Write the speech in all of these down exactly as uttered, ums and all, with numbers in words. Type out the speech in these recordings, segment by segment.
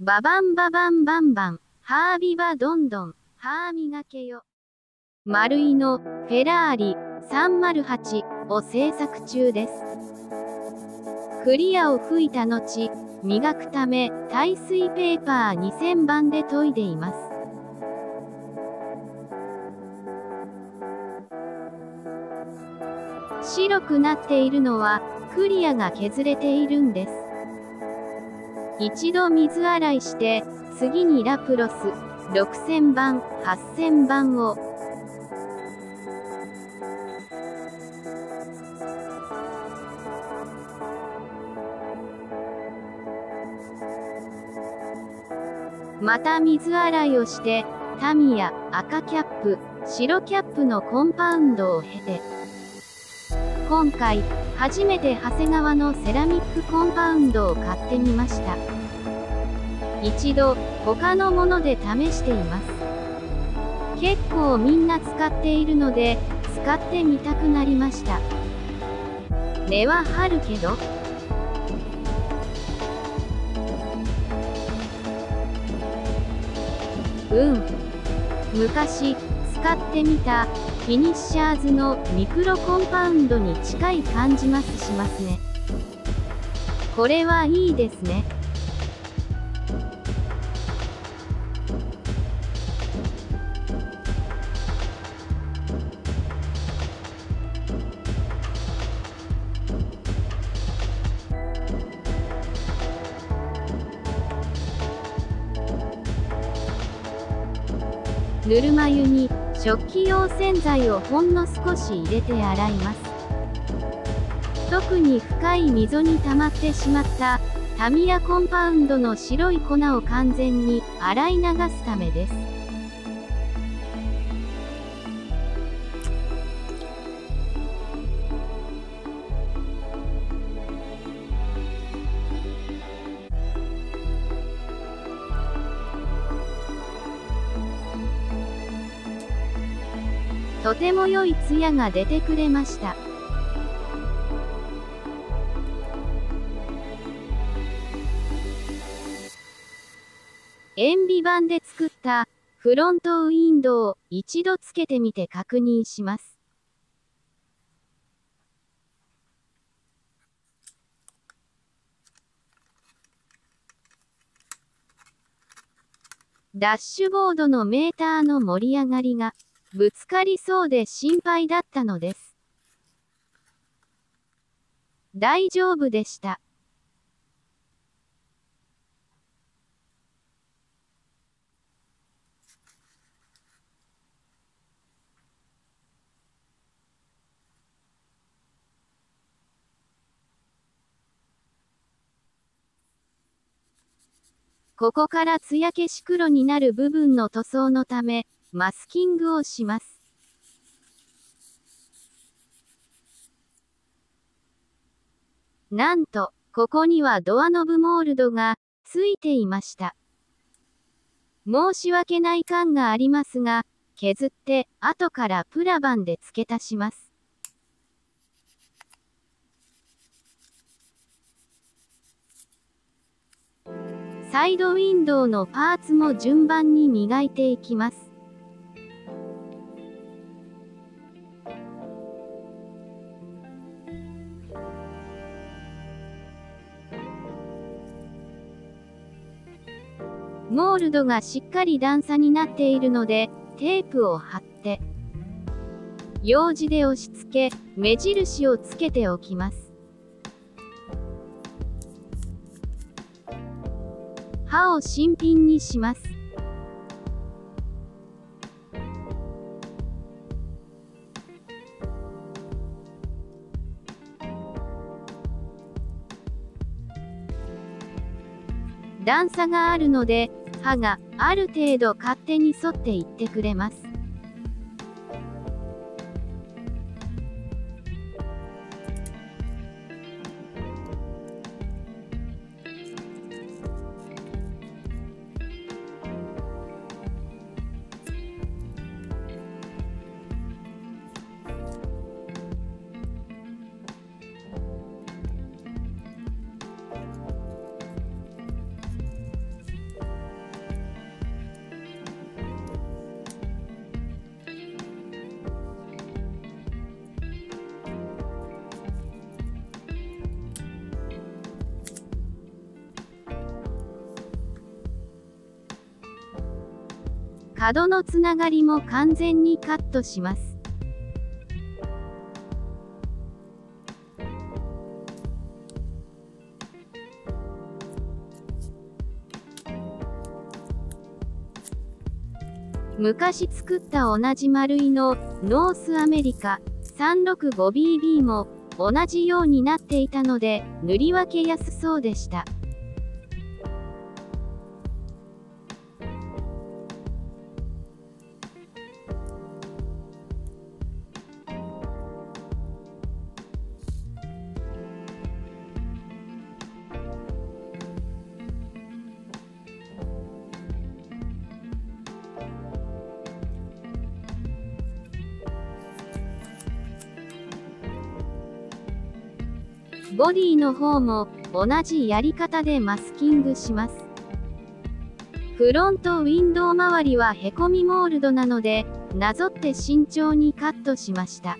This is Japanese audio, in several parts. ババンババンバンバン、歯ービバどんどん、歯ー磨けよ。マルイのフェラーリさんまるはちを制作中です。クリアを吹いた後、磨くため耐水ペーパーにせんばんで研いでいます。白くなっているのはクリアが削れているんです。一度水洗いして、次にラプロスろくせんばん、はっせんばんをまた水洗いをして、タミヤ、赤キャップ、白キャップのコンパウンドを経て、今回、初めて長谷川のセラミックコンパウンドを買ってみました。一度、他のもので試しています。結構みんな使っているので、使ってみたくなりました。根は張るけど、うん。昔、使ってみた、フィニッシャーズのミクロコンパウンドに近い感じますしますね。これはいいですね。ぬるま湯に食器用洗剤をほんの少し入れて洗います。特に深い溝に溜まってしまったタミヤコンパウンドの白い粉を完全に洗い流すためです。とても良いツヤが出てくれました。塩ビ板で作ったフロントウィンドウを一度つけてみて確認します。ダッシュボードのメーターの盛り上がりがぶつかりそうで心配だったのです。大丈夫でした。ここから艶消し黒になる部分の塗装のため、マスキングをします。なんと、ここにはドアノブモールドがついていました。申し訳ない感がありますが、削って後からプラ板で付け足します。サイドウィンドウのパーツも順番に磨いていきます。モールドがしっかり段差になっているので、テープを貼って、ようじで押し付け、目印をつけておきます。刃を新品にします。段差があるので、刃がある程度勝手に沿っていってくれます。角のつながりも完全にカットします。昔作った同じ丸いのノースアメリカ さんろくごビービー も同じようになっていたので塗り分けやすそうでした。ボディの方も同じやり方でマスキングします。フロントウィンドウ周りはへこみモールドなので、なぞって慎重にカットしました。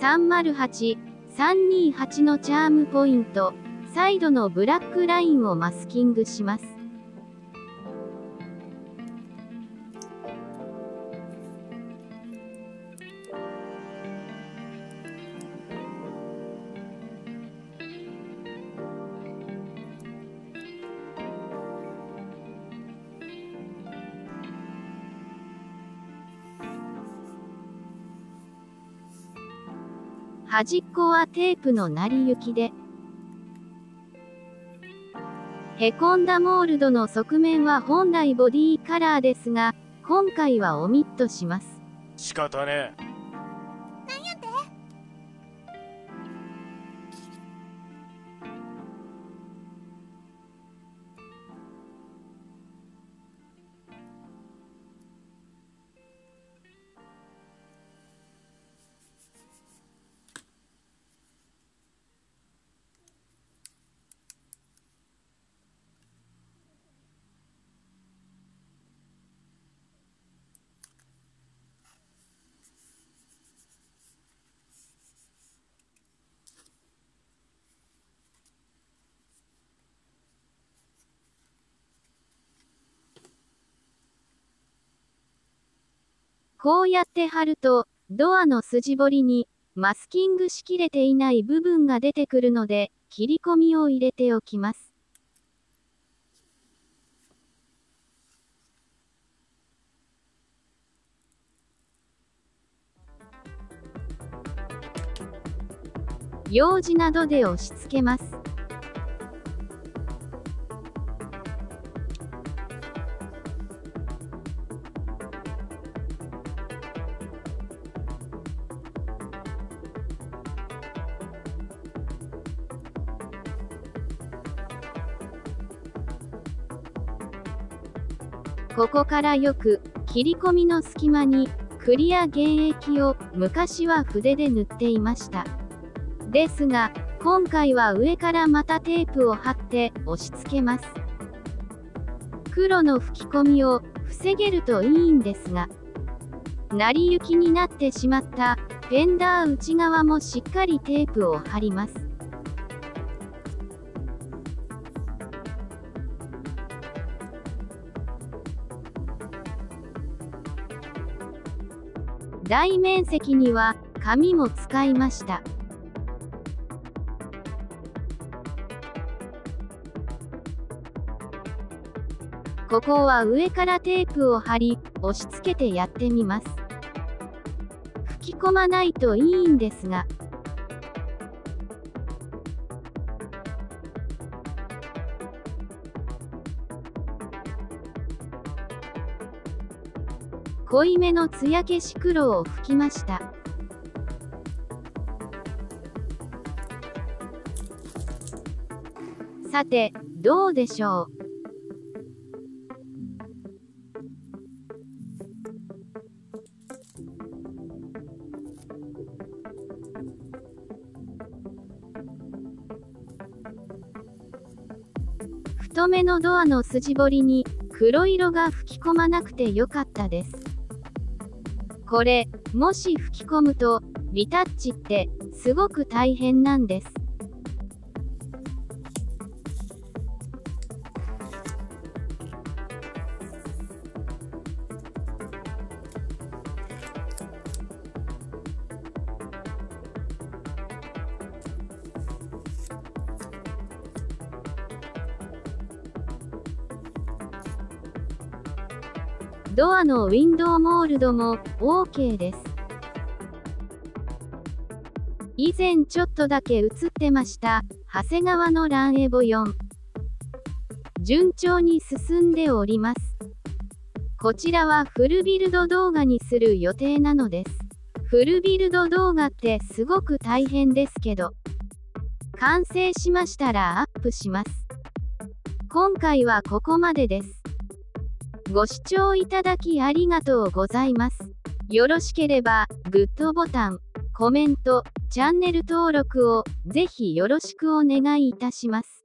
さんまるはち、さんにいはちのチャームポイント、サイドのブラックラインをマスキングします。端っこはテープの成り行きで、へこんだモールドの側面は本来ボディカラーですが、今回はオミットします。仕方ねえ。なんやって？こうやって貼ると、ドアの筋彫りにマスキングしきれていない部分が出てくるので、切り込みを入れておきます。楊枝などで押し付けます。ここからよく切り込みの隙間にクリア原液を昔は筆で塗っていました。ですが今回は上からまたテープを貼って押し付けます。黒の吹き込みを防げるといいんですが、成り行きになってしまったフェンダー内側もしっかりテープを貼ります。大面積には紙も使いました。ここは上からテープを貼り、押し付けてやってみます。吹き込まないといいんですが。濃いめの艶消し黒を吹きました。さて、どうでしょう。太めのドアの筋彫りに黒色が吹き込まなくてよかったです。これ、もし吹き込むと、リタッチってすごく大変なんです。ドアのウィンドウモールドも オーケー です。以前ちょっとだけ映ってました、長谷川のランエボよん。順調に進んでおります。こちらはフルビルド動画にする予定なのです。フルビルド動画ってすごく大変ですけど、完成しましたらアップします。今回はここまでです。ご視聴いただきありがとうございます。よろしければ、グッドボタン、コメント、チャンネル登録をぜひよろしくお願いいたします。